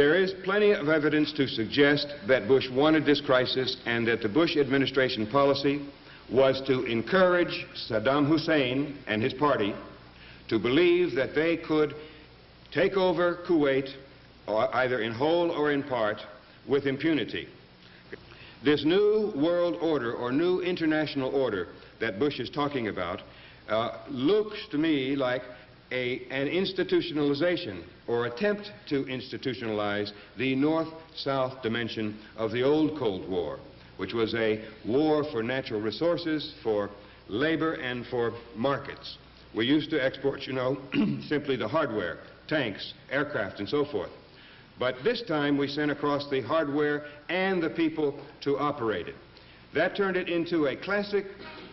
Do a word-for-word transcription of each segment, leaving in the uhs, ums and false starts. There is plenty of evidence to suggest that Bush wanted this crisis and that the Bush administration policy was to encourage Saddam Hussein and his party to believe that they could take over Kuwait, or either in whole or in part, with impunity. This new world order or new international order that Bush is talking about uh, looks to me like a, an institutionalization or attempt to institutionalize the North-South dimension of the old Cold War, which was a war for natural resources, for labor, and for markets. We used to export, you know, simply the hardware, tanks, aircraft, and so forth. But this time we sent across the hardware and the people to operate it. That turned it into a classic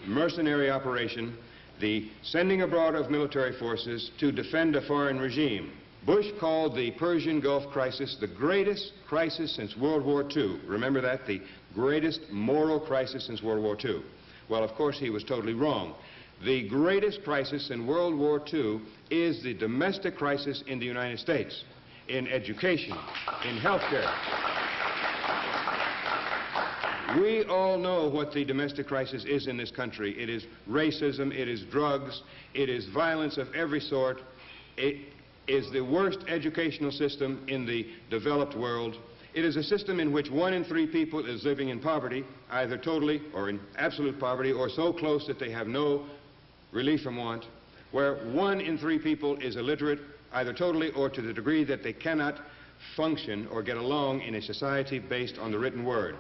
mercenary operation, the sending abroad of military forces to defend a foreign regime. Bush called the Persian Gulf crisis the greatest crisis since World War Two. Remember that? The greatest moral crisis since World War Two. Well, of course, he was totally wrong. The greatest crisis in World War Two is the domestic crisis in the United States. In education, in healthcare. We all know what the domestic crisis is in this country. It is racism, it is drugs, it is violence of every sort. It is the worst educational system in the developed world. It is a system in which one in three people is living in poverty, either totally or in absolute poverty, or so close that they have no relief from want, where one in three people is illiterate, either totally or to the degree that they cannot function or get along in a society based on the written word.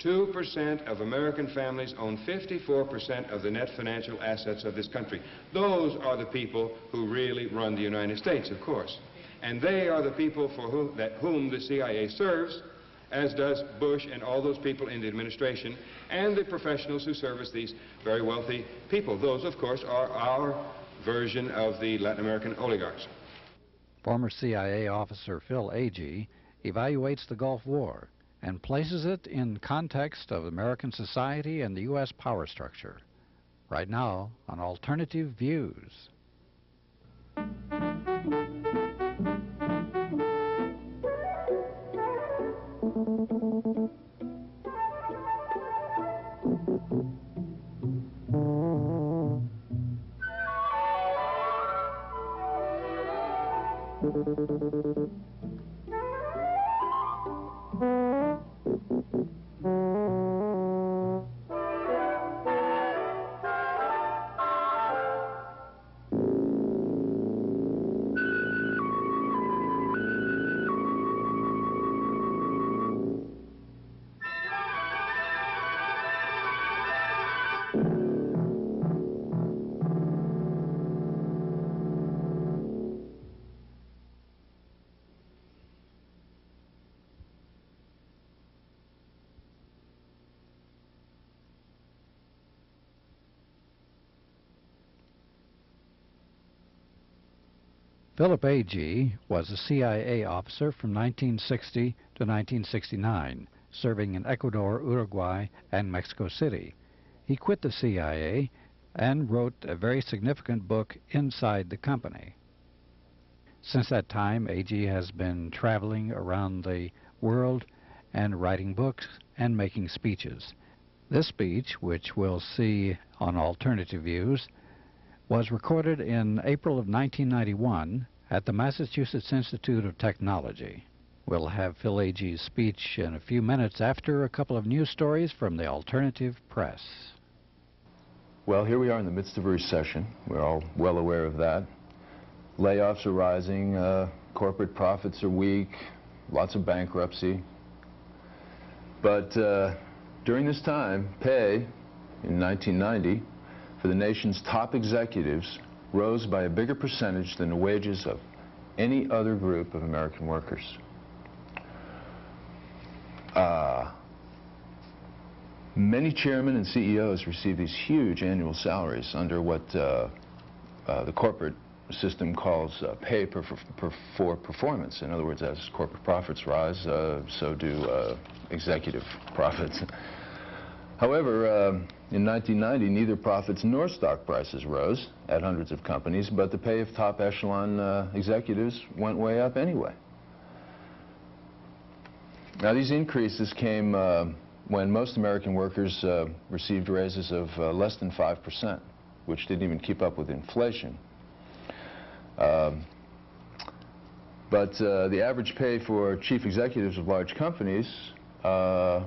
Two percent of American families own fifty-four percent of the net financial assets of this country. Those are the people who really run the United States, of course. And they are the people for whom, that whom the C I A serves, as does Bush and all those people in the administration, and the professionals who service these very wealthy people. Those, of course, are our version of the Latin American oligarchs. Former C I A officer Phil Agee evaluates the Gulf War and places it in context of American society and the U S power structure. Right now, on Alternative Views. Philip Agee was a C I A officer from nineteen sixty to nineteen sixty-nine, serving in Ecuador, Uruguay, and Mexico City. He quit the C I A and wrote a very significant book, Inside the Company. Since that time, Agee has been traveling around the world and writing books and making speeches. This speech, which we'll see on Alternative Views, was recorded in April of nineteen ninety-one at the Massachusetts Institute of Technology. We'll have Phil Agee's speech in a few minutes after a couple of news stories from the alternative press. Well, here we are in the midst of a recession. We're all well aware of that. Layoffs are rising, uh, corporate profits are weak, lots of bankruptcy. But uh, during this time, pay in nineteen ninety for the nation's top executives rose by a bigger percentage than the wages of any other group of American workers. Uh, many chairmen and C E Os receive these huge annual salaries under what uh, uh, the corporate system calls uh, pay per, per, for performance. In other words, as corporate profits rise, uh, so do uh, executive profits. However, uh, in nineteen ninety, neither profits nor stock prices rose at hundreds of companies, but the pay of top echelon uh, executives went way up anyway. Now, these increases came uh, when most American workers uh, received raises of uh, less than five percent, which didn't even keep up with inflation. Um, but uh, the average pay for chief executives of large companies uh,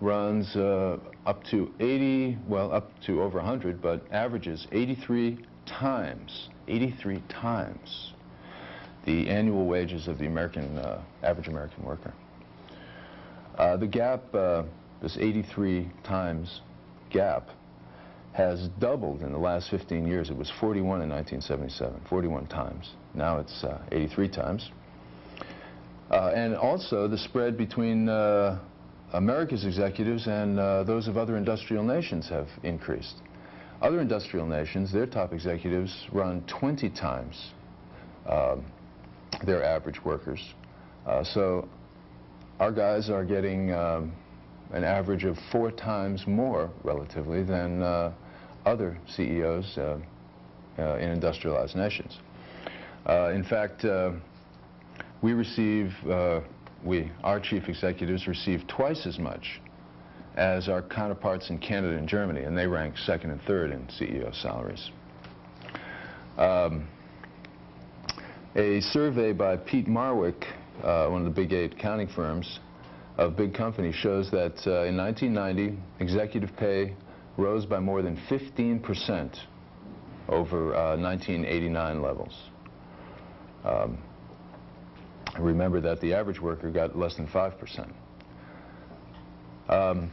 runs uh, up to eighty, well, up to over one hundred, but averages eighty-three times, eighty-three times the annual wages of the American, uh, average American worker. Uh, the gap, uh, this eighty-three times gap, has doubled in the last fifteen years. It was forty-one in nineteen seventy-seven, forty-one times. Now it's uh, eighty-three times. Uh, and also the spread between uh, America's executives and uh, those of other industrial nations have increased. Other industrial nations, their top executives run twenty times uh, their average workers. Uh, so our guys are getting um, an average of four times more, relatively, than uh, other C E Os uh, uh, in industrialized nations. Uh, in fact, uh, we receive, uh, we, our chief executives receive twice as much as our counterparts in Canada and Germany, and they rank second and third in C E O salaries. Um, a survey by Pete Marwick, uh, one of the big eight accounting firms of big companies, shows that uh, in nineteen ninety, executive pay rose by more than fifteen percent over uh, nineteen eighty-nine levels. Um, remember that the average worker got less than five percent. Um,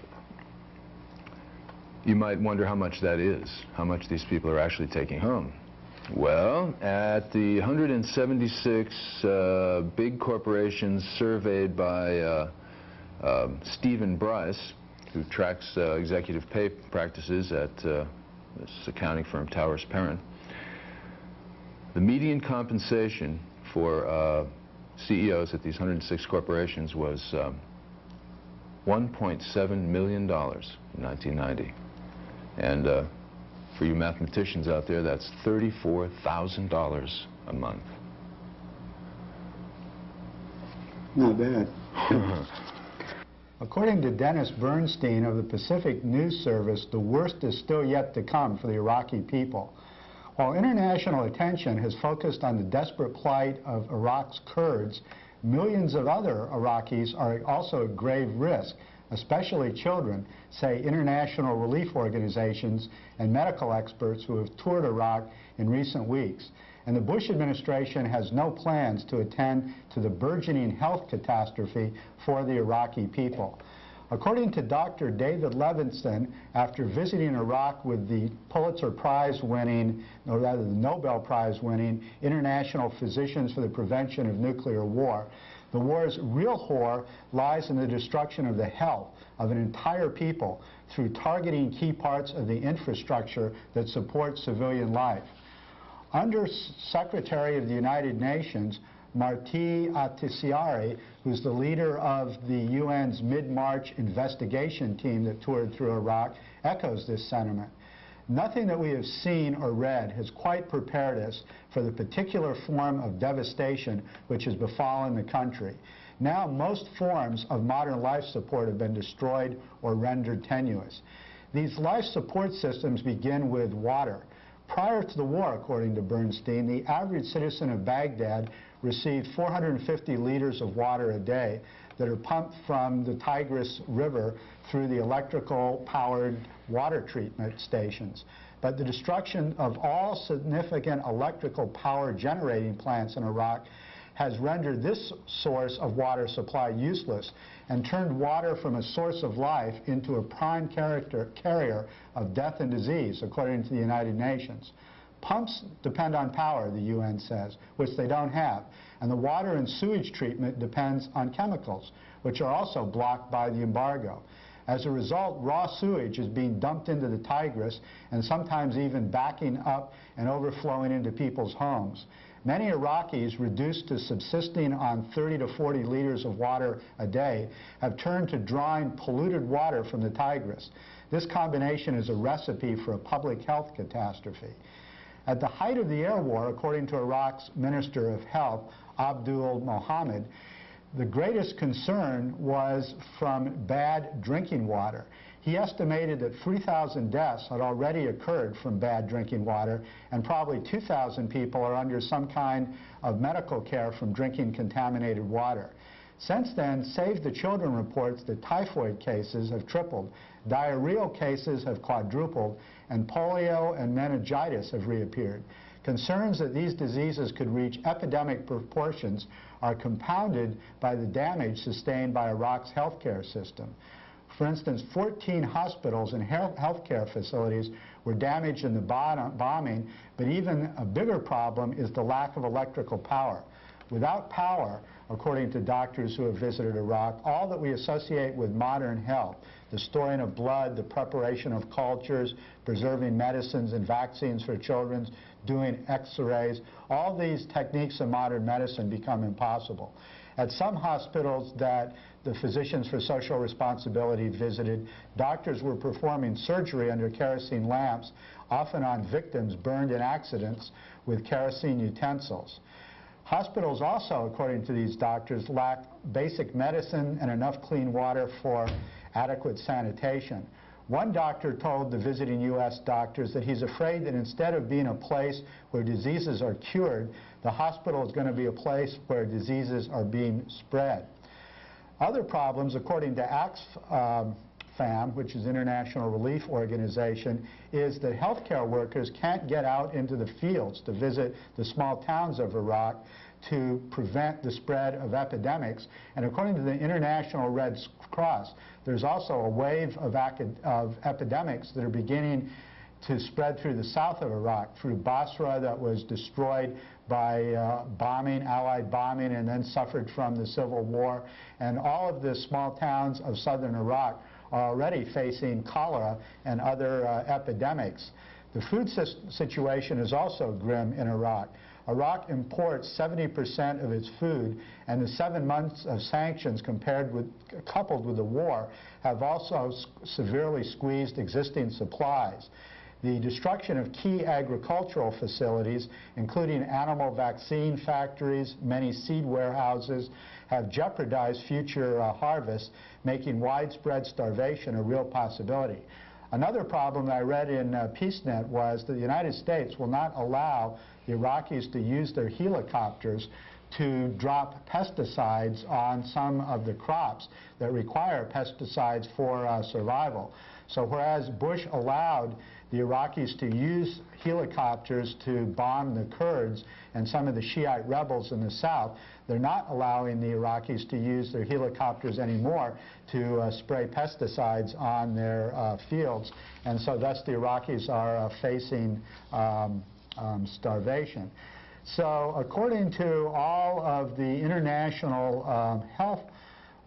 you might wonder how much that is, how much these people are actually taking home. Well, at the one hundred seventy-six uh, big corporations surveyed by uh, uh, Stephen Bryce, who tracks uh, executive pay practices at uh, this accounting firm Towers Perrin, the median compensation for uh, C E Os at these one hundred six corporations was um, one point seven million dollars in nineteen ninety. And uh, for you mathematicians out there, that's thirty-four thousand dollars a month. Not bad. According to Dennis Bernstein of the Pacific News Service, the worst is still yet to come for the Iraqi people. While international attention has focused on the desperate plight of Iraq's Kurds, millions of other Iraqis are also at grave risk, especially children, say international relief organizations and medical experts who have toured Iraq in recent weeks. And the Bush administration has no plans to attend to the burgeoning health catastrophe for the Iraqi people. According to Doctor David Levinson, after visiting Iraq with the Pulitzer Prize winning, or rather the Nobel Prize winning, International Physicians for the Prevention of Nuclear War, the war's real horror lies in the destruction of the health of an entire people through targeting key parts of the infrastructure that supports civilian life. Under Secretary of the United Nations, Marti Ahtisaari, who's the leader of the U N's mid-March investigation team that toured through Iraq, echoes this sentiment. Nothing that we have seen or read has quite prepared us for the particular form of devastation which has befallen the country. Now most forms of modern life support have been destroyed or rendered tenuous. These life support systems begin with water. Prior to the war, according to Bernstein, the average citizen of Baghdad received four hundred fifty liters of water a day that are pumped from the Tigris River through the electrical-powered water treatment stations. But the destruction of all significant electrical power generating plants in Iraq has rendered this source of water supply useless and turned water from a source of life into a prime character, carrier of death and disease, according to the United Nations. Pumps depend on power, the U N says, which they don't have, and the water and sewage treatment depends on chemicals, which are also blocked by the embargo. As a result, raw sewage is being dumped into the Tigris and sometimes even backing up and overflowing into people's homes. Many Iraqis, reduced to subsisting on thirty to forty liters of water a day, have turned to drawing polluted water from the Tigris. This combination is a recipe for a public health catastrophe. At the height of the air war, according to Iraq's Minister of Health, Abdul Mohammed, The greatest concern was from bad drinking water. He estimated that three thousand deaths had already occurred from bad drinking water, and probably two thousand people are under some kind of medical care from drinking contaminated water. Since then, Save the Children reports that typhoid cases have tripled, diarrheal cases have quadrupled, and polio and meningitis have reappeared. Concerns that these diseases could reach epidemic proportions are compounded by the damage sustained by Iraq's healthcare system. For instance, fourteen hospitals and healthcare facilities were damaged in the bombing, but even a bigger problem is the lack of electrical power. Without power, according to doctors who have visited Iraq, all that we associate with modern health, the storing of blood, the preparation of cultures, preserving medicines and vaccines for children, doing x-rays, all these techniques of modern medicine become impossible. At some hospitals that the Physicians for Social Responsibility visited, doctors were performing surgery under kerosene lamps, often on victims burned in accidents with kerosene utensils. Hospitals also, according to these doctors, lack basic medicine and enough clean water for adequate sanitation. One doctor told the visiting U S doctors that he's afraid that instead of being a place where diseases are cured, the hospital is going to be a place where diseases are being spread. Other problems, according to A X F A M, which is International Relief Organization, is that healthcare workers can't get out into the fields to visit the small towns of Iraq to prevent the spread of epidemics. And according to the International Red Cross, there's also a wave of, of epidemics that are beginning to spread through the south of Iraq, through Basra that was destroyed by uh, bombing, Allied bombing, and then suffered from the Civil War. And all of the small towns of southern Iraq are already facing cholera and other uh, epidemics. The food situation is also grim in Iraq. Iraq imports seventy percent of its food, and the seven months of sanctions compared with, coupled with the war have also severely squeezed existing supplies. The destruction of key agricultural facilities, including animal vaccine factories, many seed warehouses, have jeopardized future uh, harvests, making widespread starvation a real possibility. Another problem that I read in uh, PeaceNet was that the United States will not allow the Iraqis to use their helicopters to drop pesticides on some of the crops that require pesticides for uh, survival. So whereas Bush allowed the Iraqis to use helicopters to bomb the Kurds and some of the Shiite rebels in the south, they're not allowing the Iraqis to use their helicopters anymore to uh, spray pesticides on their uh, fields. And so thus the Iraqis are uh, facing um, um, starvation. So according to all of the international um, health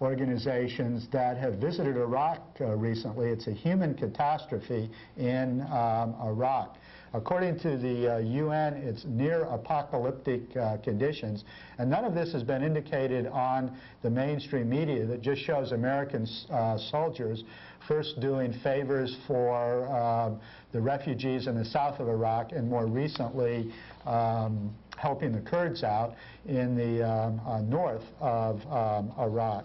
organizations that have visited Iraq uh, recently, it's a human catastrophe in um, Iraq. According to the uh, U N, it's near apocalyptic uh, conditions. And none of this has been indicated on the mainstream media that just shows American uh, soldiers first doing favors for um, the refugees in the south of Iraq, and more recently um, helping the Kurds out in the um, uh, north of um, Iraq.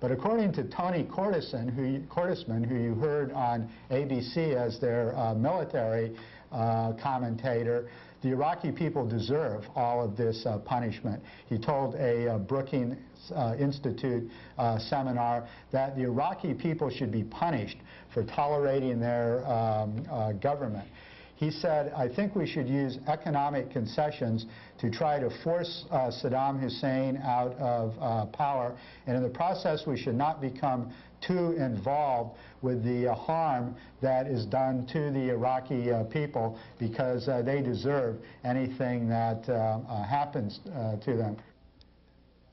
But according to Tony Cortison, who, Cortisman, who you heard on A B C as their uh, military uh, commentator, the Iraqi people deserve all of this uh, punishment. He told a uh, Brookings uh, Institute uh, seminar that the Iraqi people should be punished for tolerating their um, uh, government. He said, I think we should use economic concessions to try to force uh, Saddam Hussein out of uh, power, and in the process we should not become too involved with the uh, harm that is done to the Iraqi uh, people, because uh, they deserve anything that uh, uh, happens uh, to them.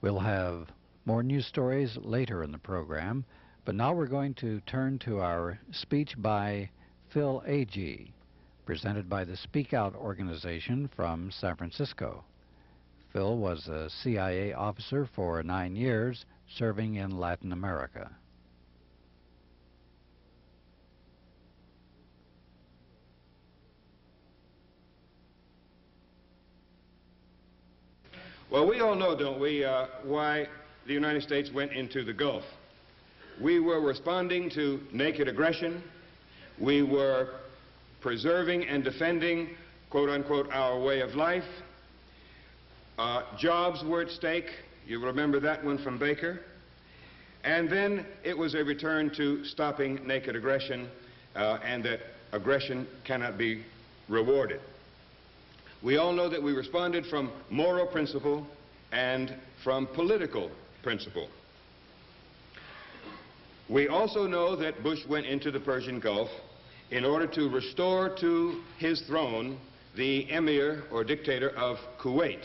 We'll have more news stories later in the program, but now we're going to turn to our speech by Phil Agee, presented by the Speak Out organization from San Francisco. Phil was a C I A officer for nine years, serving in Latin America. Well, we all know, don't we, uh, why the United States went into the Gulf. We were responding to naked aggression. We were preserving and defending, quote unquote, our way of life. Uh, jobs were at stake. You remember that one from Baker. And then it was a return to stopping naked aggression uh, and that aggression cannot be rewarded. We all know that we responded from moral principle and from political principle. We also know that Bush went into the Persian Gulf in order to restore to his throne the emir or dictator of Kuwait.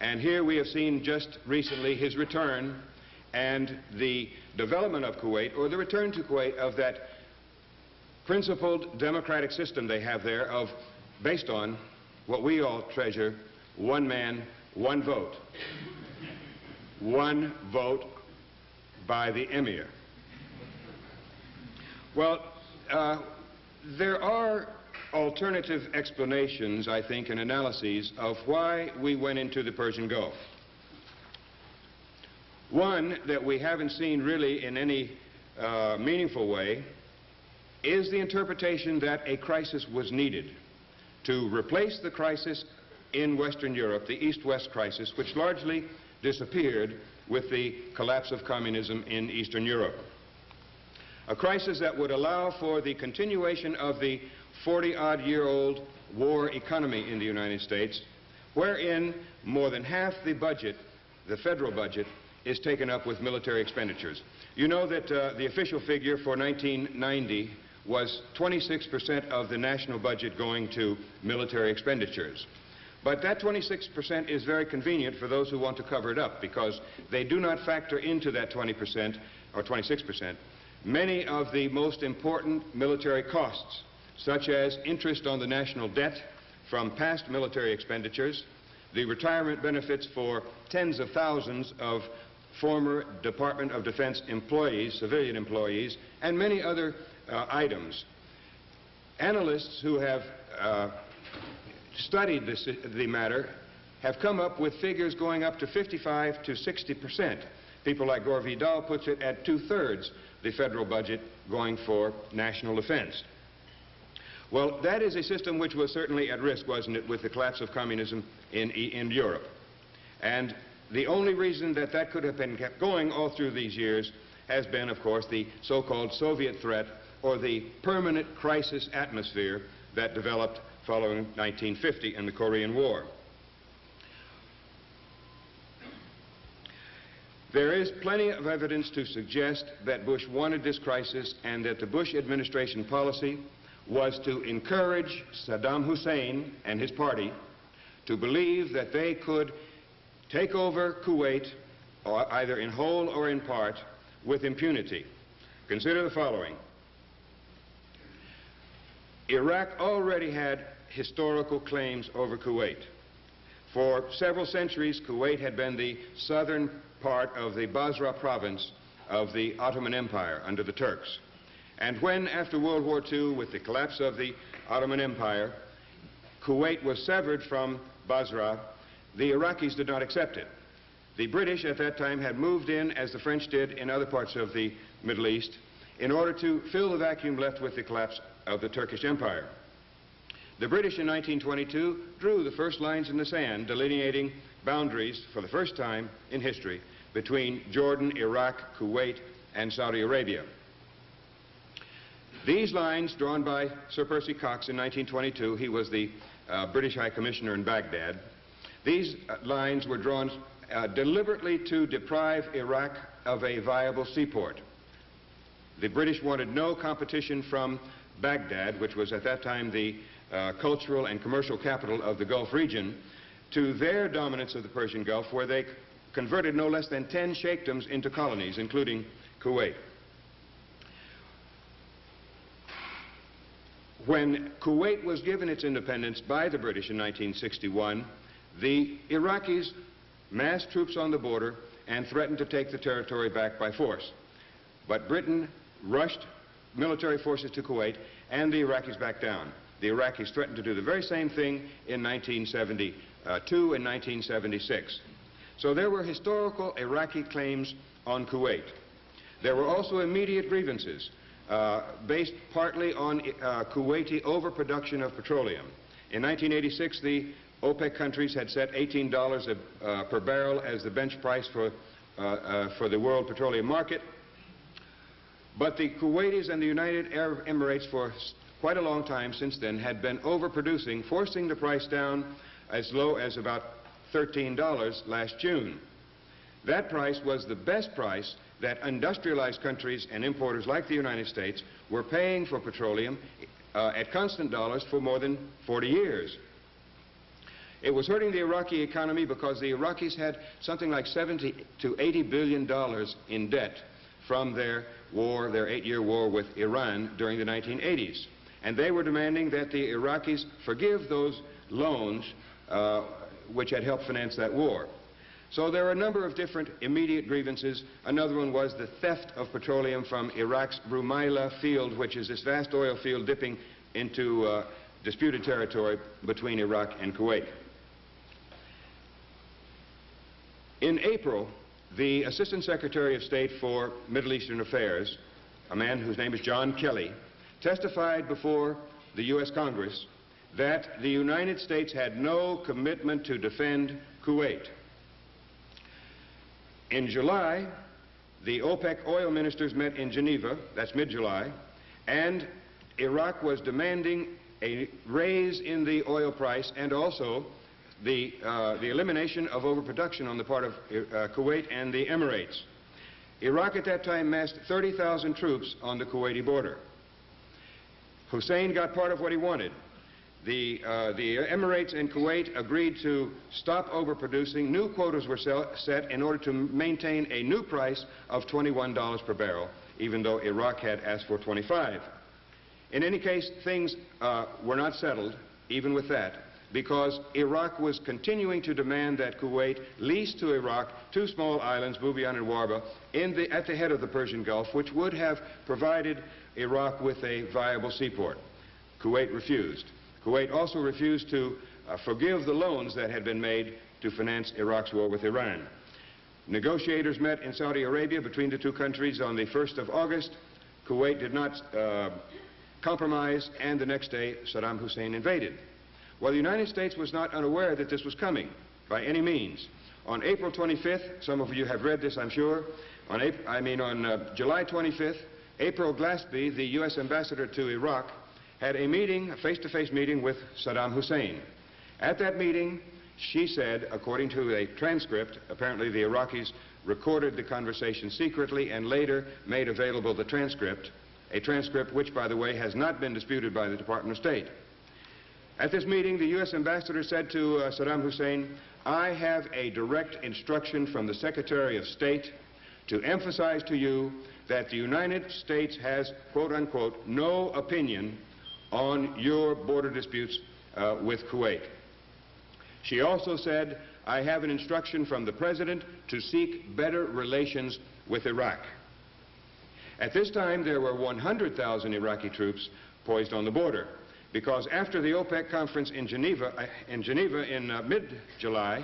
And here we have seen just recently his return and the development of Kuwait, or the return to Kuwait of that principled democratic system they have there of, based on what we all treasure, one man, one vote. One vote by the emir. Well, uh, there are alternative explanations, I think, and analyses of why we went into the Persian Gulf. One that we haven't seen really in any uh, meaningful way is the interpretation that a crisis was needed to replace the crisis in Western Europe, the East-West crisis, which largely disappeared with the collapse of communism in Eastern Europe. A crisis that would allow for the continuation of the forty-odd-year-old war economy in the United States, wherein more than half the budget, the federal budget, is taken up with military expenditures. You know that uh, the official figure for nineteen ninety was twenty-six percent of the national budget going to military expenditures. But that twenty-six percent is very convenient for those who want to cover it up, because they do not factor into that twenty percent or twenty-six percent many of the most important military costs, such as interest on the national debt from past military expenditures, the retirement benefits for tens of thousands of former Department of Defense employees, civilian employees, and many other uh, items. Analysts who have uh, studied this, the matter have come up with figures going up to fifty-five to sixty percent. People like Gore Vidal puts it at two-thirds the federal budget going for national defense. Well, that is a system which was certainly at risk, wasn't it, with the collapse of communism in, in Europe. And the only reason that that could have been kept going all through these years has been, of course, the so-called Soviet threat or the permanent crisis atmosphere that developed following nineteen fifty and the Korean War. There is plenty of evidence to suggest that Bush wanted this crisis and that the Bush administration policy was to encourage Saddam Hussein and his party to believe that they could take over Kuwait, or either in whole or in part, with impunity. Consider the following. Iraq already had historical claims over Kuwait. For several centuries, Kuwait had been the southern part of the Basra province of the Ottoman Empire under the Turks. And when, after World War Two, with the collapse of the Ottoman Empire, Kuwait was severed from Basra, the Iraqis did not accept it. The British at that time had moved in, as the French did in other parts of the Middle East, in order to fill the vacuum left with the collapse of the Turkish Empire. The British in nineteen twenty-two drew the first lines in the sand, delineating boundaries for the first time in history between Jordan, Iraq, Kuwait, and Saudi Arabia. These lines, drawn by Sir Percy Cox in nineteen twenty-two, he was the uh, British High Commissioner in Baghdad, these uh, lines were drawn uh, deliberately to deprive Iraq of a viable seaport. The British wanted no competition from Baghdad, which was at that time the uh, cultural and commercial capital of the Gulf region, to their dominance of the Persian Gulf, where they converted no less than ten sheikdoms into colonies, including Kuwait. When Kuwait was given its independence by the British in nineteen sixty-one, the Iraqis massed troops on the border and threatened to take the territory back by force. But Britain rushed military forces to Kuwait and the Iraqis backed down. The Iraqis threatened to do the very same thing in nineteen seventy-two and nineteen seventy-six. So there were historical Iraqi claims on Kuwait. There were also immediate grievances uh, based partly on uh, Kuwaiti overproduction of petroleum. In nineteen eighty-six, the OPEC countries had set eighteen dollars a, uh, per barrel as the bench price for, uh, uh, for the world petroleum market. But the Kuwaitis and the United Arab Emirates for quite a long time since then had been overproducing, forcing the price down as low as about thirteen dollars last June. That price was the best price that industrialized countries and importers like the United States were paying for petroleum uh, at constant dollars for more than forty years. It was hurting the Iraqi economy because the Iraqis had something like seventy to eighty billion dollars in debt from their war, their eight-year war with Iran during the nineteen eighties. And they were demanding that the Iraqis forgive those loans uh, which had helped finance that war. So there are a number of different immediate grievances. Another one was the theft of petroleum from Iraq's Rumaila field, which is this vast oil field dipping into uh, disputed territory between Iraq and Kuwait. In April, the Assistant Secretary of State for Middle Eastern Affairs, a man whose name is John Kelly, testified before the U S Congress that the United States had no commitment to defend Kuwait. In July, the OPEC oil ministers met in Geneva, that's mid-July, and Iraq was demanding a raise in the oil price and also the, uh, the elimination of overproduction on the part of uh, Kuwait and the Emirates. Iraq at that time massed thirty thousand troops on the Kuwaiti border. Hussein got part of what he wanted. The, uh, the Emirates and Kuwait agreed to stop overproducing. New quotas were set in order to maintain a new price of twenty-one dollars per barrel, even though Iraq had asked for twenty-five. In any case, things uh, were not settled, even with that, because Iraq was continuing to demand that Kuwait lease to Iraq two small islands, Mubian and Warba, in the, at the head of the Persian Gulf, which would have provided Iraq with a viable seaport. Kuwait refused. Kuwait also refused to uh, forgive the loans that had been made to finance Iraq's war with Iran. Negotiators met in Saudi Arabia between the two countries on the first of August. Kuwait did not uh, compromise, and the next day Saddam Hussein invaded. Well, the United States was not unaware that this was coming by any means. On April twenty-fifth, some of you have read this, I'm sure, on April, I mean on uh, July twenty-fifth, April Glaspie, the U S ambassador to Iraq, had a meeting, a face-to-face meeting with Saddam Hussein. At that meeting, she said, according to a transcript, apparently the Iraqis recorded the conversation secretly and later made available the transcript, a transcript which, by the way, has not been disputed by the Department of State. At this meeting, the U S ambassador said to uh, Saddam Hussein, "I have a direct instruction from the Secretary of State to emphasize to you that the United States has, quote-unquote, no opinion on your border disputes uh, with Kuwait." She also said, "I have an instruction from the President to seek better relations with Iraq." At this time, there were one hundred thousand Iraqi troops poised on the border, because after the OPEC conference in Geneva uh, in, Geneva in uh, mid-July,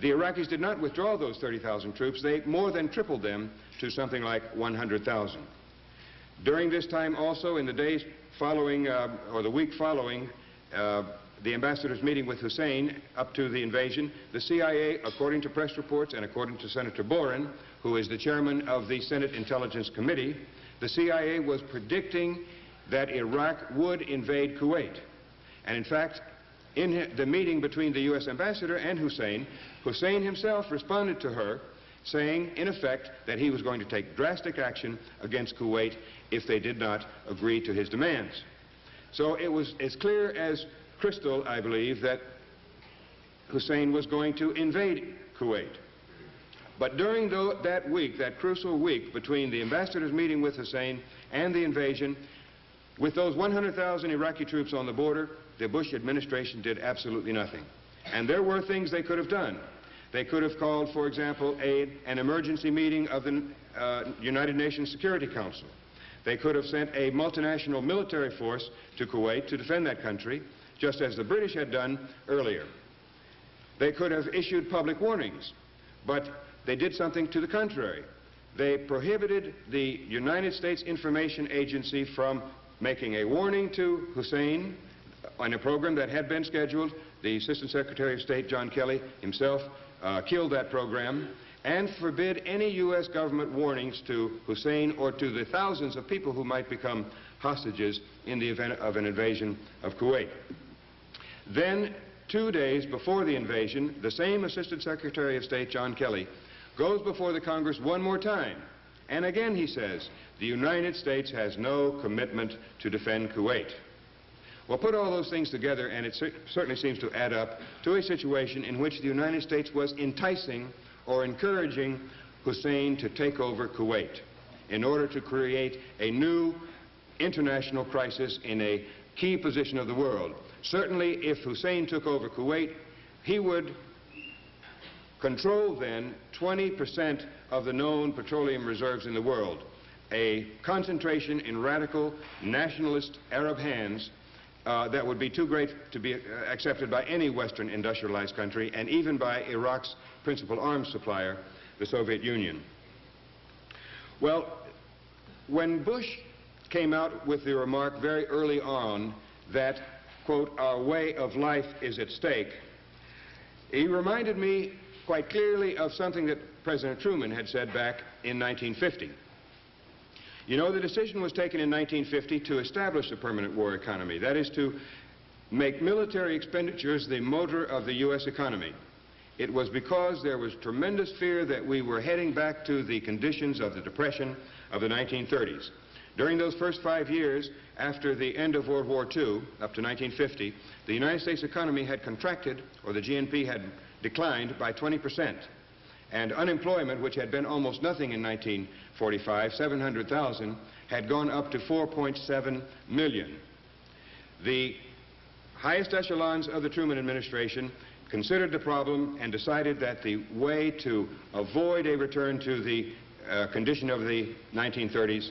the Iraqis did not withdraw those thirty thousand troops. They more than tripled them to something like one hundred thousand. During this time also, in the days following, uh, or the week following, uh, the ambassador's meeting with Hussein up to the invasion, the C I A, according to press reports and according to Senator Boren, who is the chairman of the Senate Intelligence Committee, the C I A was predicting that Iraq would invade Kuwait. And in fact, in the meeting between the U S ambassador and Hussein, Hussein himself responded to her, saying, in effect, that he was going to take drastic action against Kuwait if they did not agree to his demands. So it was as clear as crystal, I believe, that Hussein was going to invade Kuwait. But during the, that week, that crucial week between the ambassador's meeting with Hussein and the invasion, with those one hundred thousand Iraqi troops on the border, the Bush administration did absolutely nothing. And there were things they could have done. They could have called, for example, a, an emergency meeting of the uh, United Nations Security Council. They could have sent a multinational military force to Kuwait to defend that country, just as the British had done earlier. They could have issued public warnings. But they did something to the contrary. They prohibited the United States Information Agency from making a warning to Hussein on a program that had been scheduled. The Assistant Secretary of State, John Kelly, himself uh, killed that program, and forbid any U S government warnings to Hussein or to the thousands of people who might become hostages in the event of an invasion of Kuwait. Then, two days before the invasion, the same Assistant Secretary of State, John Kelly, goes before the Congress one more time. And again he says, the United States has no commitment to defend Kuwait. Well, put all those things together, and it cer- certainly seems to add up to a situation in which the United States was enticing or encouraging Hussein to take over Kuwait in order to create a new international crisis in a key position of the world. Certainly, if Hussein took over Kuwait, he would control then twenty percent of the known petroleum reserves in the world, a concentration in radical nationalist Arab hands Uh, that would be too great to be uh, accepted by any Western industrialized country, and even by Iraq's principal arms supplier, the Soviet Union. Well, when Bush came out with the remark very early on that, quote, our way of life is at stake, he reminded me quite clearly of something that President Truman had said back in nineteen fifty. You know, the decision was taken in nineteen fifty to establish a permanent war economy, that is to make military expenditures the motor of the U S economy. It was because there was tremendous fear that we were heading back to the conditions of the Depression of the nineteen thirties. During those first five years after the end of World War Two, up to nineteen fifty, the United States economy had contracted, or the G N P had declined by twenty percent. And unemployment, which had been almost nothing in nineteen forty-five, seven hundred thousand, had gone up to four point seven million. The highest echelons of the Truman administration considered the problem and decided that the way to avoid a return to the uh, condition of the nineteen thirties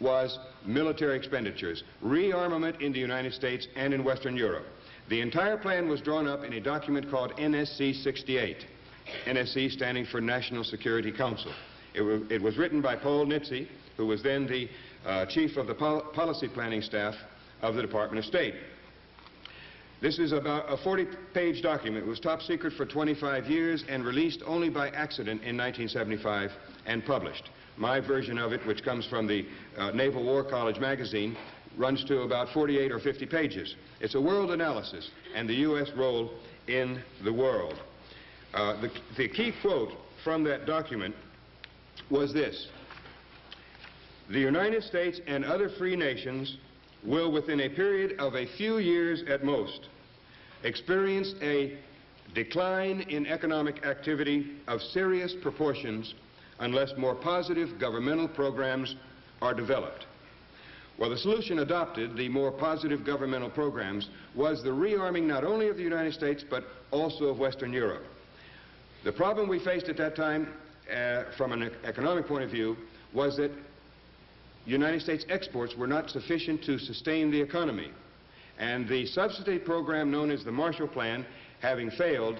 was military expenditures, rearmament in the United States and in Western Europe. The entire plan was drawn up in a document called N S C sixty-eight. N S C standing for National Security Council. It, it was written by Paul Nitze, who was then the uh, chief of the pol policy planning staff of the Department of State. This is about a forty page document. It was top secret for twenty-five years and released only by accident in nineteen seventy-five and published. My version of it, which comes from the uh, Naval War College magazine, runs to about forty-eight or fifty pages. It's a world analysis and the U S role in the world. Uh, the, the key quote from that document was this: the United States and other free nations will, within a period of a few years at most, experience a decline in economic activity of serious proportions unless more positive governmental programs are developed. Well, the solution adopted, the more positive governmental programs, was the rearming not only of the United States but also of Western Europe. The problem we faced at that time, uh, from an economic point of view, was that United States exports were not sufficient to sustain the economy. And the subsidy program known as the Marshall Plan having failed,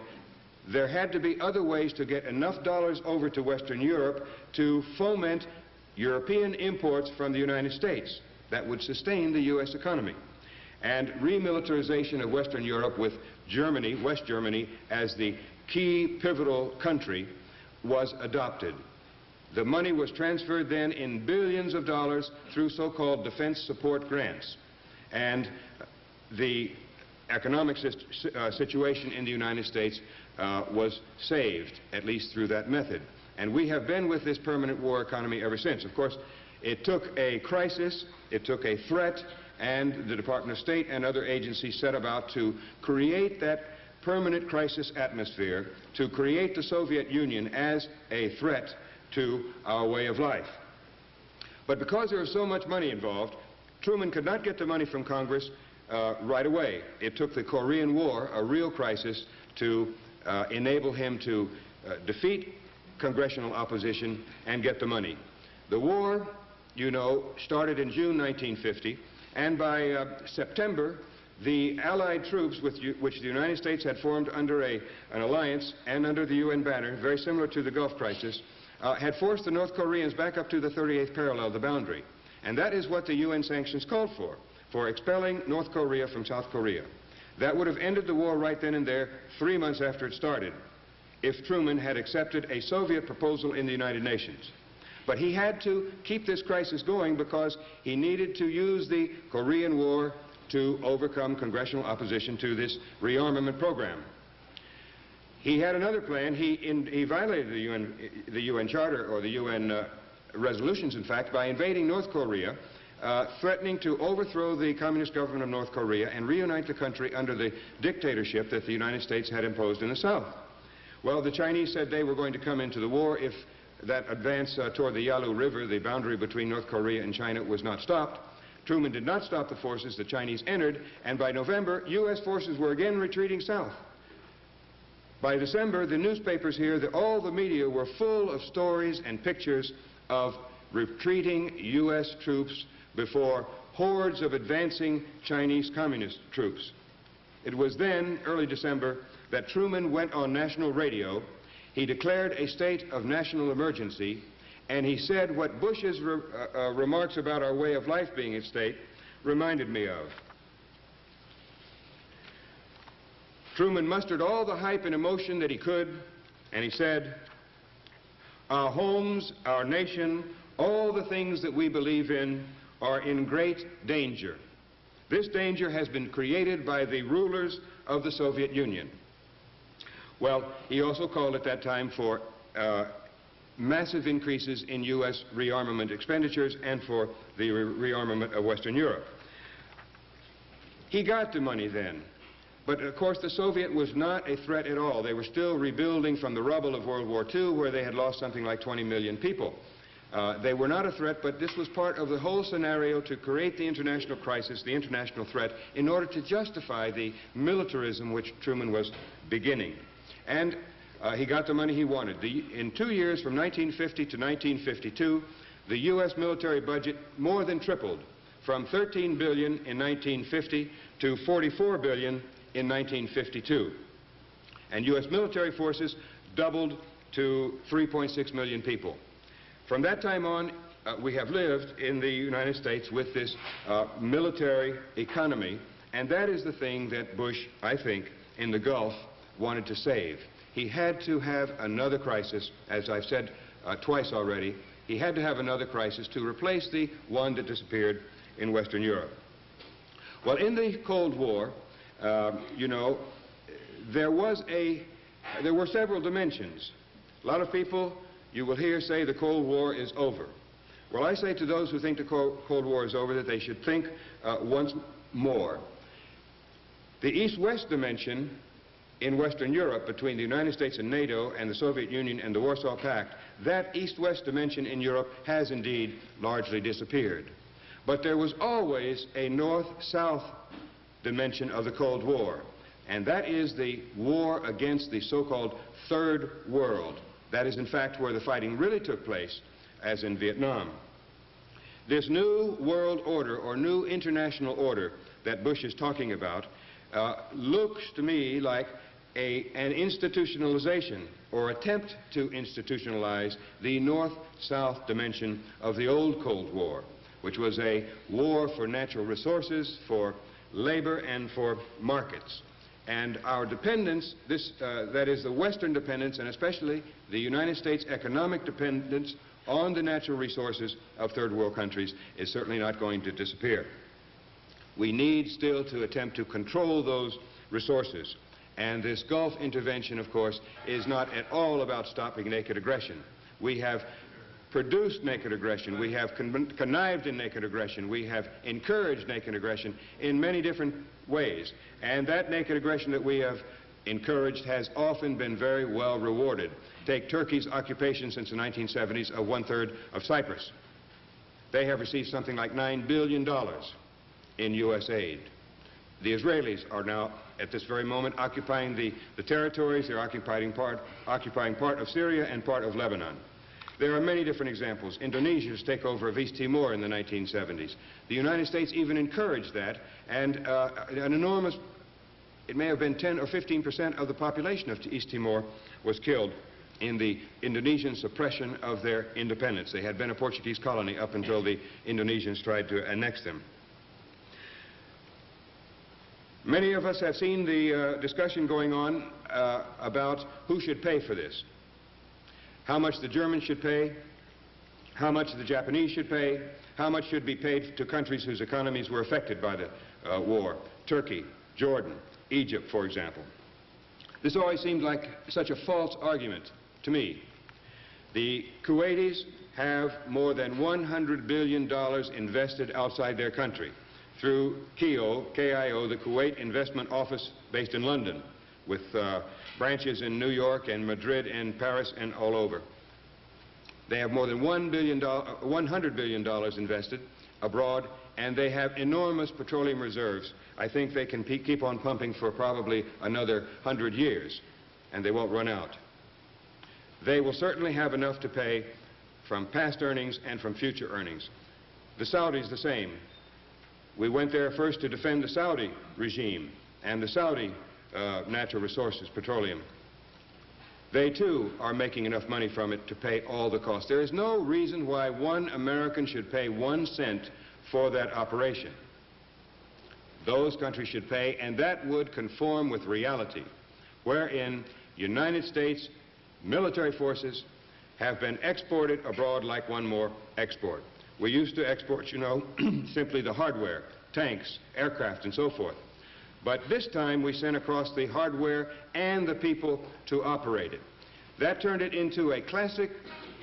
there had to be other ways to get enough dollars over to Western Europe to foment European imports from the United States that would sustain the U S economy. And remilitarization of Western Europe with Germany, West Germany, as the key pivotal country was adopted. The money was transferred then in billions of dollars through so-called defense support grants. And the economic uh, situation in the United States uh, was saved, at least through that method. And we have been with this permanent war economy ever since. Of course, it took a crisis, it took a threat, and the Department of State and other agencies set about to create that permanent crisis atmosphere to create the Soviet Union as a threat to our way of life. But because there was so much money involved, Truman could not get the money from Congress uh, right away. It took the Korean War, a real crisis, to uh, enable him to uh, defeat congressional opposition and get the money. The war, you know, started in June nineteen fifty, and by uh, September, the Allied troops with you, which the United States had formed under a, an alliance and under the U N banner, very similar to the Gulf crisis, uh, had forced the North Koreans back up to the thirty-eighth parallel, the boundary. And that is what the U N sanctions called for, for expelling North Korea from South Korea. That would have ended the war right then and there, three months after it started, if Truman had accepted a Soviet proposal in the United Nations. But he had to keep this crisis going because he needed to use the Korean War to overcome congressional opposition to this rearmament program. He had another plan. He, in, he violated the U N, the U N Charter, or the U N uh, resolutions, in fact, by invading North Korea, uh, threatening to overthrow the communist government of North Korea and reunite the country under the dictatorship that the United States had imposed in the South. Well, the Chinese said they were going to come into the war if that advance uh, toward the Yalu River, the boundary between North Korea and China, was not stopped. Truman did not stop the forces. The Chinese entered, and by November, U S forces were again retreating south. By December, the newspapers here, the, all the media were full of stories and pictures of retreating U S troops before hordes of advancing Chinese communist troops. It was then, early December, that Truman went on national radio. He declared a state of national emergency, and he said what Bush's re uh, uh, remarks about our way of life being at stake reminded me of. Truman mustered all the hype and emotion that he could, and he said, "Our homes, our nation, all the things that we believe in are in great danger. This danger has been created by the rulers of the Soviet Union." Well, he also called at that time for uh, massive increases in U S rearmament expenditures and for the re rearmament of Western Europe. He got the money then, but of course the Soviet was not a threat at all. They were still rebuilding from the rubble of World War Two, where they had lost something like twenty million people. Uh, they were not a threat, but this was part of the whole scenario to create the international crisis, the international threat, in order to justify the militarism which Truman was beginning. And Uh, he got the money he wanted. The, in two years, from nineteen fifty to nineteen fifty-two, the U S military budget more than tripled, from thirteen billion dollars in nineteen fifty to forty-four billion dollars in nineteen fifty-two. And U S military forces doubled to three point six million people. From that time on, uh, we have lived in the United States with this uh, military economy, and that is the thing that Bush, I think, in the Gulf wanted to save. He had to have another crisis, as I've said uh, twice already. He had to have another crisis to replace the one that disappeared in Western Europe. Well, in the Cold War, uh, you know, there was a, there were several dimensions. A lot of people you will hear say the Cold War is over. Well, I say to those who think the Cold War is over that they should think uh, once more. The East-West dimension in Western Europe, between the United States and NATO and the Soviet Union and the Warsaw Pact, that East-West dimension in Europe has indeed largely disappeared. But there was always a North-South dimension of the Cold War, and that is the war against the so-called Third World. That is, in fact, where the fighting really took place, as in Vietnam. This new world order, or new international order, that Bush is talking about, uh, looks to me like A, an institutionalization, or attempt to institutionalize, the North-South dimension of the old Cold War, which was a war for natural resources, for labor, and for markets. And our dependence, this, uh, that is the Western dependence, and especially the United States economic dependence on the natural resources of third world countries, is certainly not going to disappear. We need still to attempt to control those resources. And this Gulf intervention, of course, is not at all about stopping naked aggression. We have produced naked aggression. We have con connived in naked aggression. We have encouraged naked aggression in many different ways. And that naked aggression that we have encouraged has often been very well rewarded. Take Turkey's occupation since the nineteen seventies of one-third of Cyprus. They have received something like nine billion dollars in U S aid. The Israelis are now, at this very moment, occupying the, the territories. They're occupying part, occupying part of Syria and part of Lebanon. There are many different examples. Indonesia's takeover of East Timor in the nineteen seventies. The United States even encouraged that, and uh, an enormous, it may have been ten or fifteen percent of the population of East Timor was killed in the Indonesian suppression of their independence. They had been a Portuguese colony up until the Indonesians tried to annex them. Many of us have seen the uh, discussion going on uh, about who should pay for this. How much the Germans should pay, how much the Japanese should pay, how much should be paid to countries whose economies were affected by the uh, war. Turkey, Jordan, Egypt, for example. This always seemed like such a false argument to me. The Kuwaitis have more than one hundred billion dollars invested outside their country through KIO, K I O, the Kuwait Investment Office based in London, with uh, branches in New York and Madrid and Paris and all over. They have more than one hundred billion dollars invested abroad, and they have enormous petroleum reserves. I think they can pe keep on pumping for probably another hundred years, and they won't run out. They will certainly have enough to pay from past earnings and from future earnings. The Saudis the same. We went there first to defend the Saudi regime and the Saudi uh, natural resources, petroleum. They too are making enough money from it to pay all the costs. There is no reason why one American should pay one cent for that operation. Those countries should pay, and that would conform with reality, wherein United States military forces have been exported abroad like one more export. We used to export, you know, simply the hardware, tanks, aircraft, and so forth. But this time we sent across the hardware and the people to operate it. That turned it into a classic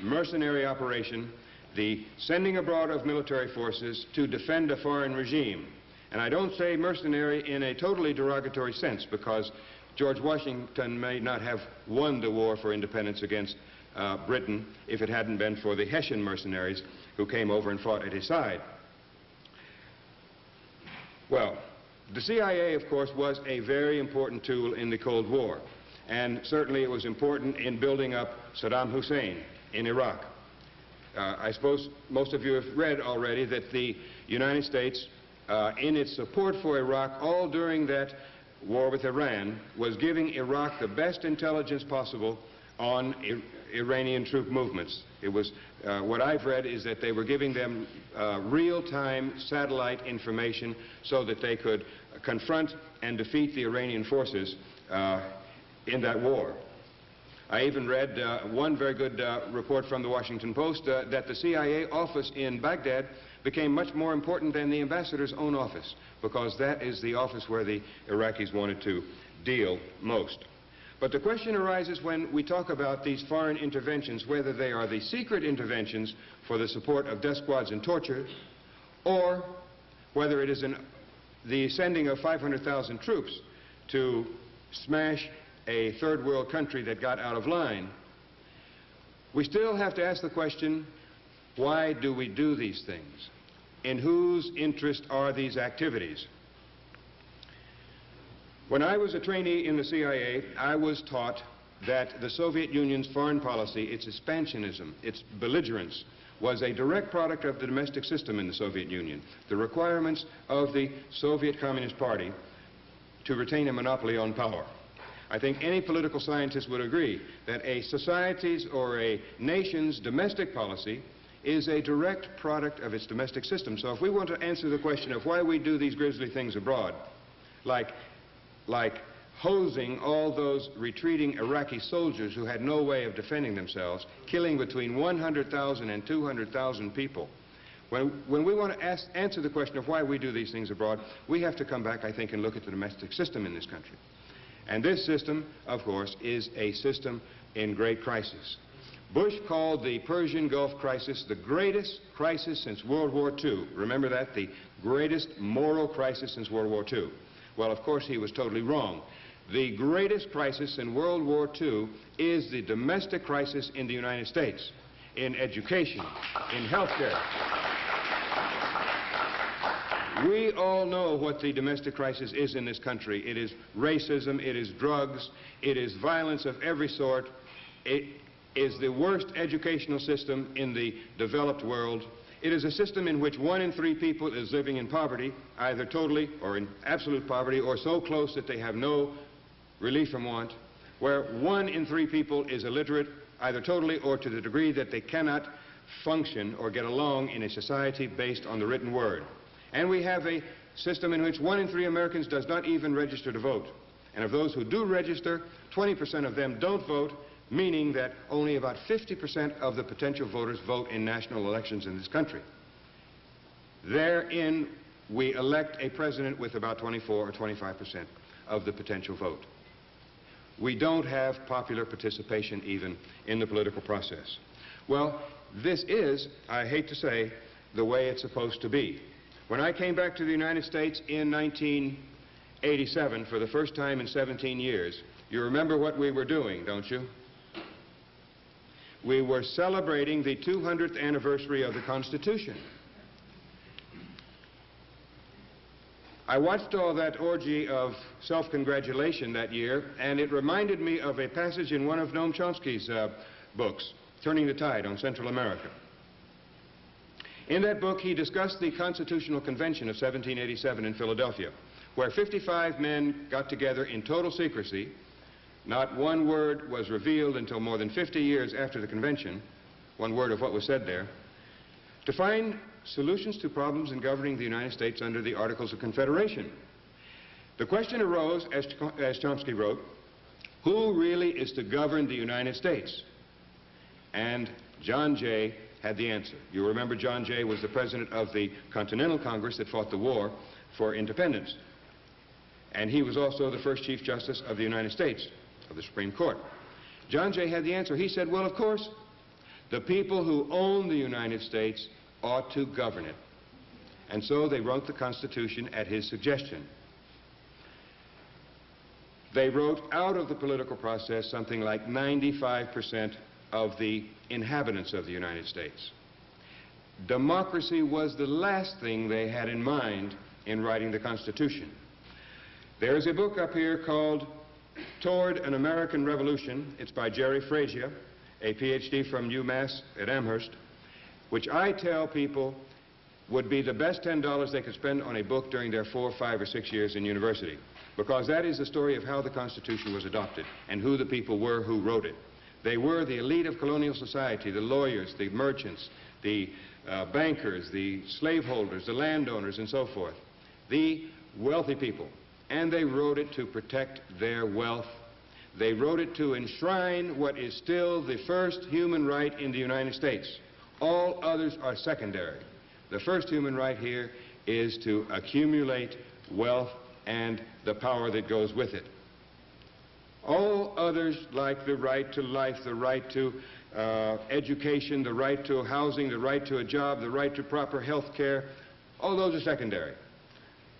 mercenary operation, the sending abroad of military forces to defend a foreign regime. And I don't say mercenary in a totally derogatory sense, because George Washington may not have won the war for independence against Uh, Britain if it hadn't been for the Hessian mercenaries who came over and fought at his side. Well, the C I A, of course, was a very important tool in the Cold War, and certainly it was important in building up Saddam Hussein in Iraq. Uh, I suppose most of you have read already that the United States, uh, in its support for Iraq all during that war with Iran, was giving Iraq the best intelligence possible on Iranian troop movements. It was, uh, what I've read is that they were giving them uh, real-time satellite information so that they could confront and defeat the Iranian forces uh, in that war. I even read uh, one very good uh, report from the Washington Post uh, that the C I A office in Baghdad became much more important than the ambassador's own office, because that is the office where the Iraqis wanted to deal most. But the question arises when we talk about these foreign interventions, whether they are the secret interventions for the support of death squads and torture, or whether it is an, the sending of five hundred thousand troops to smash a third world country that got out of line. We still have to ask the question, why do we do these things? In whose interest are these activities? When I was a trainee in the C I A, I was taught that the Soviet Union's foreign policy, its expansionism, its belligerence, was a direct product of the domestic system in the Soviet Union, the requirements of the Soviet Communist Party to retain a monopoly on power. I think any political scientist would agree that a society's or a nation's domestic policy is a direct product of its domestic system. So if we want to answer the question of why we do these grisly things abroad, like like hosing all those retreating Iraqi soldiers who had no way of defending themselves, killing between one hundred thousand and two hundred thousand people. When, when we want to ask, answer the question of why we do these things abroad, we have to come back, I think, and look at the domestic system in this country. And this system, of course, is a system in great crisis. Bush called the Persian Gulf crisis the greatest crisis since World War Two. Remember that? The greatest moral crisis since World War Two. Well, of course, he was totally wrong. The greatest crisis in World War Two is the domestic crisis in the United States, in education, in health care. We all know what the domestic crisis is in this country. It is racism, it is drugs, it is violence of every sort. It, is the worst educational system in the developed world. It is a system in which one in three people is living in poverty, either totally or in absolute poverty, or so close that they have no relief from want, where one in three people is illiterate, either totally or to the degree that they cannot function or get along in a society based on the written word. And we have a system in which one in three Americans does not even register to vote. And of those who do register, twenty percent of them don't vote, meaning that only about fifty percent of the potential voters vote in national elections in this country. Therein, we elect a president with about twenty-four or twenty-five percent of the potential vote. We don't have popular participation even in the political process. Well, this is, I hate to say, the way it's supposed to be. When I came back to the United States in nineteen eighty-seven for the first time in seventeen years, you remember what we were doing, don't you? We were celebrating the two hundredth anniversary of the Constitution. I watched all that orgy of self-congratulation that year, and it reminded me of a passage in one of Noam Chomsky's uh, books, Turning the Tide on Central America. In that book, he discussed the Constitutional Convention of seventeen eighty-seven in Philadelphia, where fifty-five men got together in total secrecy. Not one word was revealed until more than fifty years after the convention, one word of what was said there, to find solutions to problems in governing the United States under the Articles of Confederation. The question arose, as, as Chomsky wrote, who really is to govern the United States? And John Jay had the answer. You remember John Jay was the president of the Continental Congress that fought the war for independence. And he was also the first Chief Justice of the United States, of the Supreme Court. John Jay had the answer. He said, well, of course, the people who own the United States ought to govern it. And so they wrote the Constitution at his suggestion. They wrote out of the political process something like ninety-five percent of the inhabitants of the United States. Democracy was the last thing they had in mind in writing the Constitution. There is a book up here called Toward an American Revolution. It's by Jerry Frazier, a P H D from UMass at Amherst, which I tell people would be the best ten dollars they could spend on a book during their four, five, or six years in university, because that is the story of how the Constitution was adopted and who the people were who wrote it. They were the elite of colonial society, the lawyers, the merchants, the uh, bankers, the slaveholders, the landowners, and so forth, the wealthy people. And they wrote it to protect their wealth. They wrote it to enshrine what is still the first human right in the United States. All others are secondary. The first human right here is to accumulate wealth and the power that goes with it. All others, like the right to life, the right to uh, education, the right to housing, the right to a job, the right to proper health care, all those are secondary.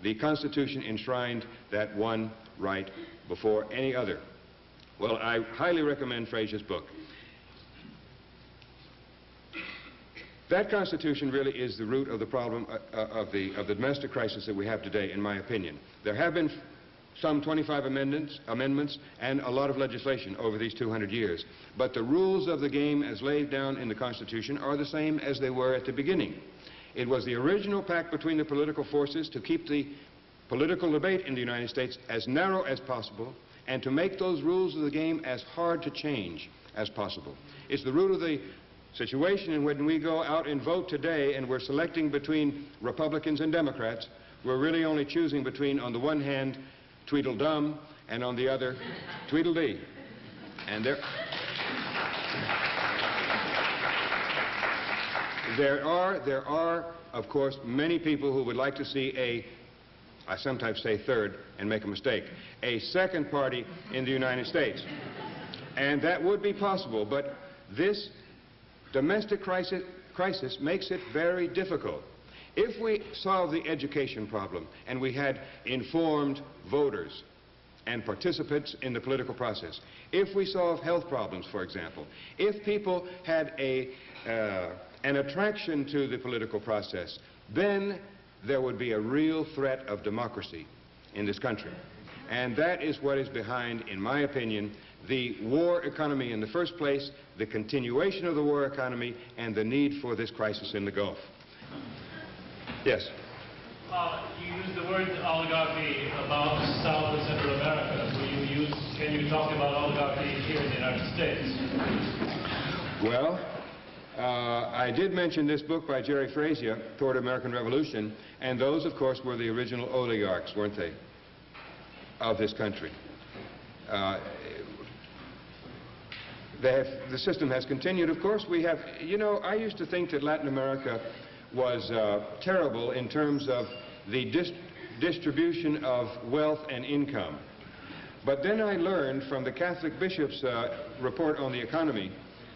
The Constitution enshrined that one right before any other. Well, I highly recommend Frazier's book. That Constitution really is the root of the problem uh, uh, of, the, of the domestic crisis that we have today, in my opinion. There have been some twenty-five amendments, amendments and a lot of legislation over these two hundred years. But the rules of the game as laid down in the Constitution are the same as they were at the beginning. It was the original pact between the political forces to keep the political debate in the United States as narrow as possible and to make those rules of the game as hard to change as possible. It's the root of the situation in when we go out and vote today and we're selecting between Republicans and Democrats, we're really only choosing between, on the one hand, Tweedledum, and on the other, Tweedledee. And there, there are, there are, of course, many people who would like to see a, I sometimes say third and make a mistake, a second party in the United States. And that would be possible, but this domestic crisis, crisis makes it very difficult. If we solve the education problem and we had informed voters and participants in the political process, if we solve health problems, for example, if people had a, uh, an attraction to the political process, then there would be a real threat of democracy in this country. And that is what is behind, in my opinion, the war economy in the first place, the continuation of the war economy, and the need for this crisis in the Gulf. Yes? Uh, you used the word oligarchy about South and Central America. So you use, can you talk about oligarchy here in the United States? Well, uh, I did mention this book by Jerry Frazier, Toward an American Revolution, and those, of course, were the original oligarchs, weren't they, of this country. Uh, they have, the system has continued. Of course, we have, you know, I used to think that Latin America was uh, terrible in terms of the dis distribution of wealth and income. But then I learned from the Catholic Bishop's uh, report on the economy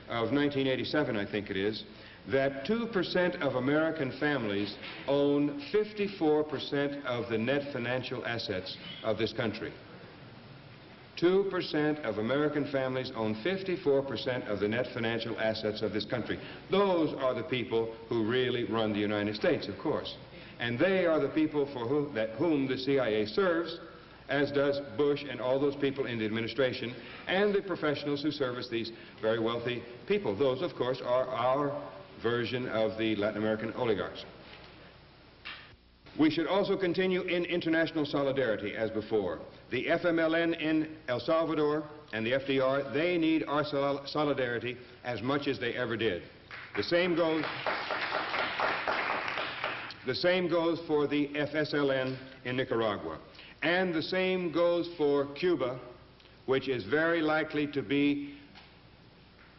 of nineteen eighty-seven, I think it is, that two percent of American families own fifty-four percent of the net financial assets of this country. two percent of American families own fifty-four percent of the net financial assets of this country. Those are the people who really run the United States, of course. And they are the people for whom, that whom the C I A serves, as does Bush and all those people in the administration, and the professionals who service these very wealthy people. Those, of course, are our version of the Latin American oligarchs. We should also continue in international solidarity as before. The F M L N in El Salvador and the F D R, they need our sol solidarity as much as they ever did. The same goes, the same goes for the F S L N in Nicaragua. And the same goes for Cuba, which is very likely to be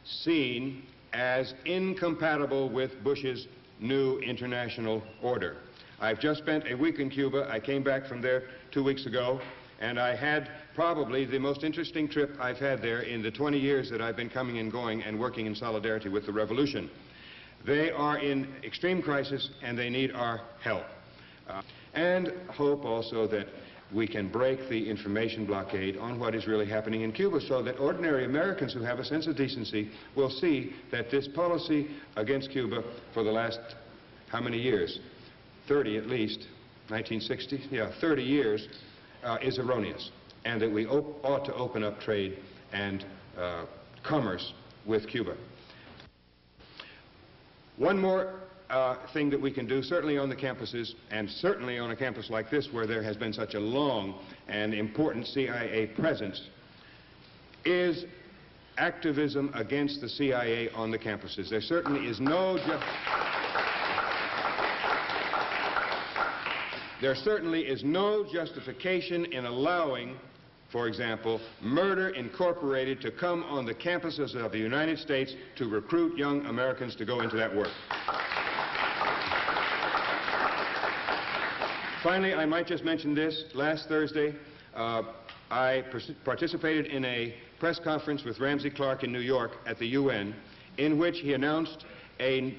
seen as incompatible with Bush's new international order. I've just spent a week in Cuba. I came back from there two weeks ago, and I had probably the most interesting trip I've had there in the twenty years that I've been coming and going and working in solidarity with the revolution. They are in extreme crisis, and they need our help. Uh, and hope also that we can break the information blockade on what is really happening in Cuba so that ordinary Americans who have a sense of decency will see that this policy against Cuba for the last, how many years? thirty at least, nineteen sixty, yeah, thirty years, uh, is erroneous, and that we op ought to open up trade and uh, commerce with Cuba. One more uh, thing that we can do, certainly on the campuses, and certainly on a campus like this where there has been such a long and important C I A presence, is activism against the C I A on the campuses. There certainly is no justice. There certainly is no justification in allowing, for example, Murder Incorporated to come on the campuses of the United States to recruit young Americans to go into that work. Finally, I might just mention this. Last Thursday, uh, I participated in a press conference with Ramsey Clark in New York at the U N, in which he announced a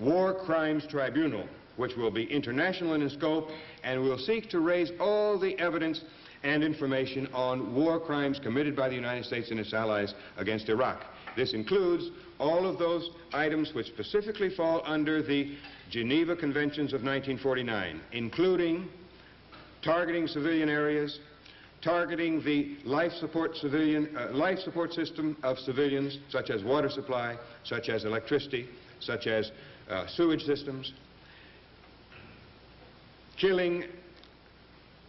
war crimes tribunal, which will be international in scope and will seek to raise all the evidence and information on war crimes committed by the United States and its allies against Iraq. This includes all of those items which specifically fall under the Geneva Conventions of nineteen forty-nine, including targeting civilian areas, targeting the life support, civilian, uh, life support system of civilians, such as water supply, such as electricity, such as uh, sewage systems, killing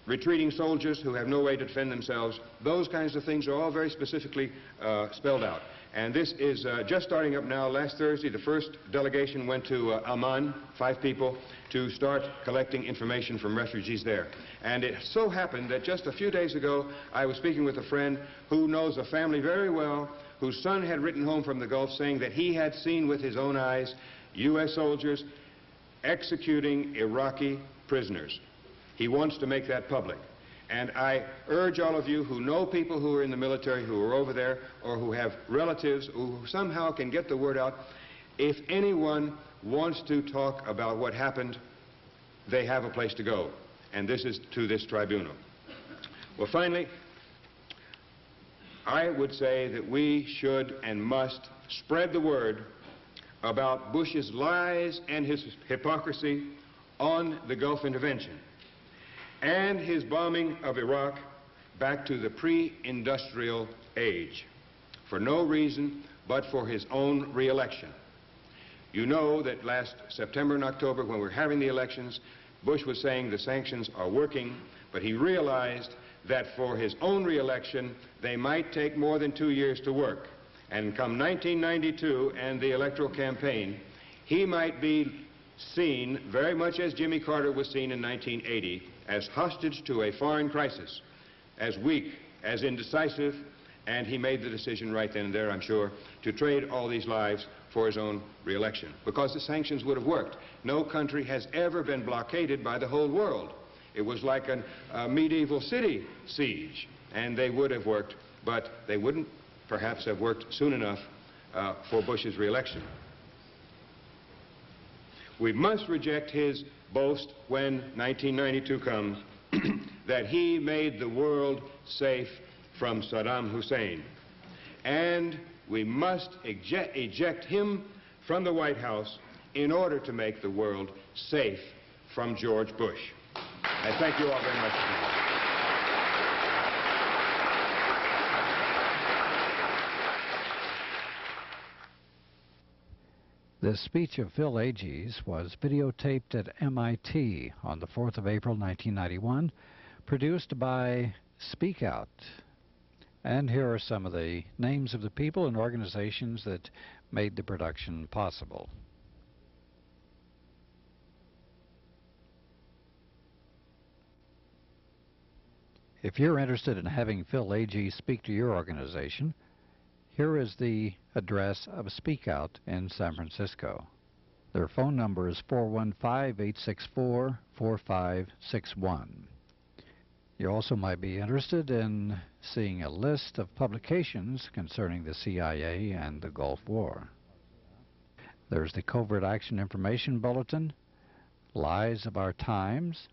retreating soldiers who have no way to defend themselves. Those kinds of things are all very specifically uh, spelled out. And this is uh, just starting up now. Last Thursday, the first delegation went to uh, Amman, five people, to start collecting information from refugees there. And it so happened that just a few days ago, I was speaking with a friend who knows a family very well, whose son had written home from the Gulf saying that he had seen with his own eyes U S soldiers executing Iraqi prisoners. He wants to make that public. And I urge all of you who know people who are in the military, who are over there, or who have relatives who somehow can get the word out, if anyone wants to talk about what happened, they have a place to go. And this is to this tribunal. Well, finally, I would say that we should and must spread the word about Bush's lies and his hypocrisy on the Gulf intervention and his bombing of Iraq back to the pre-industrial age for no reason but for his own re-election. You know that last September and October, when we were having the elections, Bush was saying the sanctions are working, but he realized that for his own re-election, they might take more than two years to work. And come nineteen ninety-two and the electoral campaign, he might be seen, very much as Jimmy Carter was seen in nineteen eighty, as hostage to a foreign crisis, as weak, as indecisive, and he made the decision right then and there, I'm sure, to trade all these lives for his own re-election, because the sanctions would have worked. No country has ever been blockaded by the whole world. It was like an, a medieval city siege, and they would have worked, but they wouldn't perhaps have worked soon enough uh, for Bush's re-election. We must reject his boast when nineteen ninety-two comes that he made the world safe from Saddam Hussein. And we must eject, eject him from the White House in order to make the world safe from George Bush. I thank you all very much for this. The speech of Phil Agee's was videotaped at M I T on the fourth of April nineteen ninety-one, produced by Speak Out. And here are some of the names of the people and organizations that made the production possible. If you're interested in having Phil Agee speak to your organization, here is the address of Speak Out in San Francisco. Their phone number is four one five, eight six four, four five six one. You also might be interested in seeing a list of publications concerning the C I A and the Gulf War. There's the Covert Action Information Bulletin, Lies of Our Times,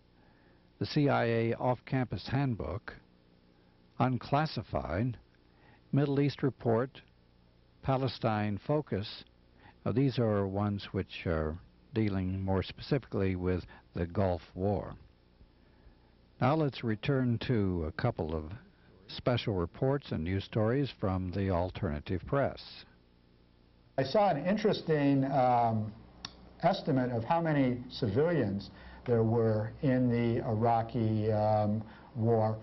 the C I A Off-Campus Handbook, Unclassified, Middle East Report, Palestine Focus. Now, these are ones which are dealing more specifically with the Gulf War. Now let's return to a couple of special reports and news stories from the alternative press. I saw an interesting um, estimate of how many civilians there were in the Iraqi um, war.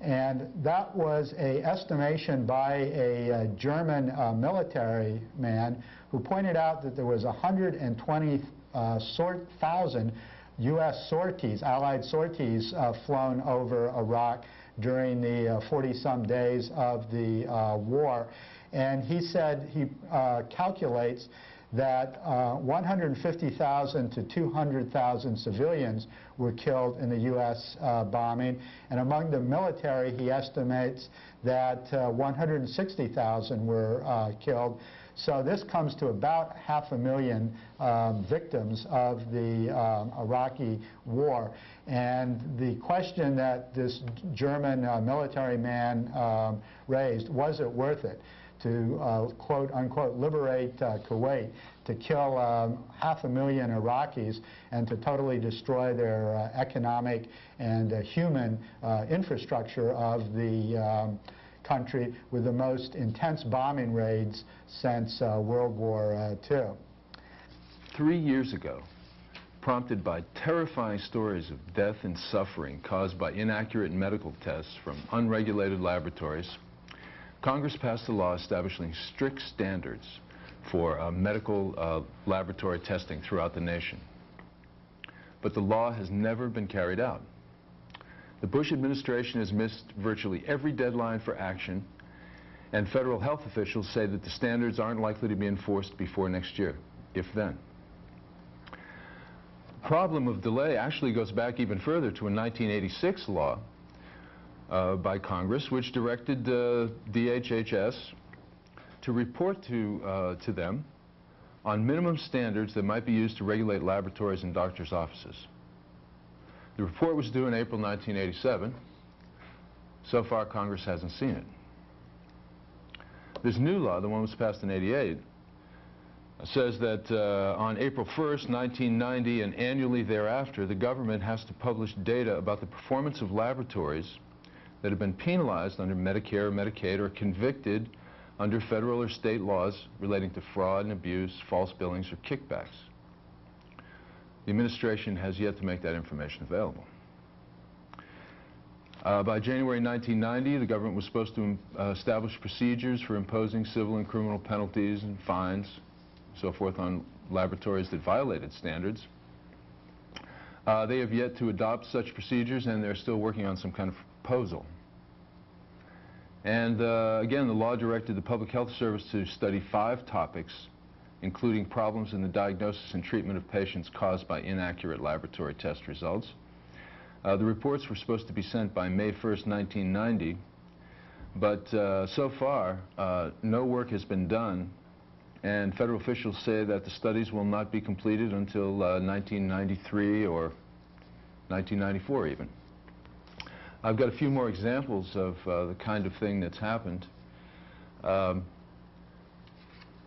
And that was an estimation by a uh, German uh, military man who pointed out that there was one hundred twenty thousand uh, U S sorties, Allied sorties, uh, flown over Iraq during the forty-some uh, days of the uh, war. And he said he uh, calculates that uh, one hundred fifty thousand to two hundred thousand civilians were killed in the U S uh, bombing. And among the military, he estimates that uh, one hundred sixty thousand were uh, killed. So this comes to about half a million um, victims of the um, Iraqi war. And the question that this German uh, military man um, raised, was it worth it to uh, quote unquote liberate uh, Kuwait, to kill um, half a million Iraqis and to totally destroy their uh, economic and uh, human uh, infrastructure of the um, country with the most intense bombing raids since uh, World War uh, Two. Three years ago, prompted by terrifying stories of death and suffering caused by inaccurate medical tests from unregulated laboratories, Congress passed a law establishing strict standards for uh, medical uh, laboratory testing throughout the nation. But the law has never been carried out. The Bush administration has missed virtually every deadline for action, and federal health officials say that the standards aren't likely to be enforced before next year, if then. The problem of delay actually goes back even further to a nineteen eighty-six law Uh, by Congress, which directed uh, D H H S to report to, uh, to them on minimum standards that might be used to regulate laboratories and doctors' offices. The report was due in April nineteen eighty-seven. So far, Congress hasn't seen it. This new law, the one that was passed in eighty-eight, says that uh, on April first, nineteen ninety, and annually thereafter, the government has to publish data about the performance of laboratories that have been penalized under Medicare or Medicaid or convicted under federal or state laws relating to fraud and abuse, false billings, or kickbacks. The administration has yet to make that information available. Uh, by January nineteen ninety, the government was supposed to uh, establish procedures for imposing civil and criminal penalties and fines, so forth, on laboratories that violated standards. Uh, they have yet to adopt such procedures, and they're still working on some kind of proposal. And uh, again, the law directed the Public Health Service to study five topics, including problems in the diagnosis and treatment of patients caused by inaccurate laboratory test results. Uh, the reports were supposed to be sent by May first, nineteen ninety, but uh, so far, uh, no work has been done, and federal officials say that the studies will not be completed until uh, nineteen ninety-three or nineteen ninety-four even. I've got a few more examples of uh, the kind of thing that's happened. Um,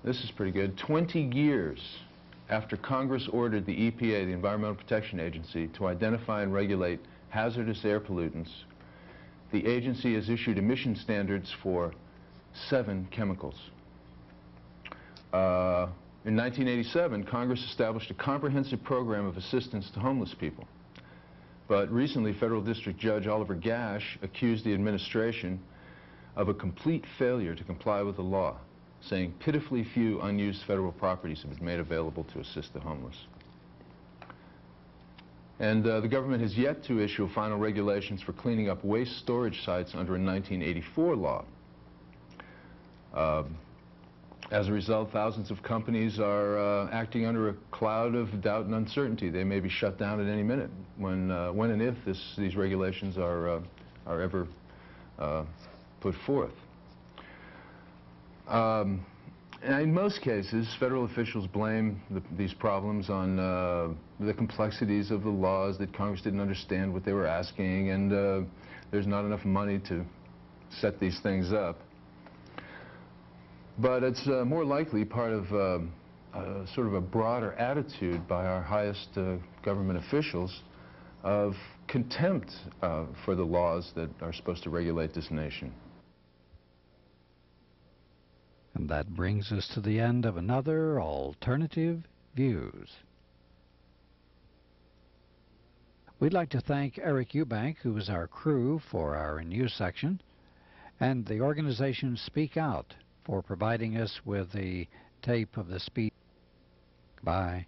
this is pretty good. twenty years after Congress ordered the E P A, the Environmental Protection Agency, to identify and regulate hazardous air pollutants, the agency has issued emission standards for seven chemicals. Uh, in nineteen eighty-seven, Congress established a comprehensive program of assistance to homeless people. But recently, Federal District Judge Oliver Gash accused the administration of a complete failure to comply with the law, saying pitifully few unused federal properties have been made available to assist the homeless. And uh, the government has yet to issue final regulations for cleaning up waste storage sites under a nineteen eighty-four law. Um, as a result, thousands of companies are uh, acting under a cloud of doubt and uncertainty. They may be shut down at any minute when, uh, when and if this, these regulations are, uh, are ever uh, put forth. Um, and in most cases, federal officials blame the, these problems on uh, the complexities of the laws, that Congress didn't understand what they were asking, and uh, there's not enough money to set these things up. But it's uh, more likely part of uh, uh, sort of a broader attitude by our highest uh, government officials of contempt uh, for the laws that are supposed to regulate this nation. And that brings us to the end of another Alternative Views. We'd like to thank Eric Eubank, who is our crew, for our news section, and the organization Speak Out for providing us with the tape of the speech. Bye.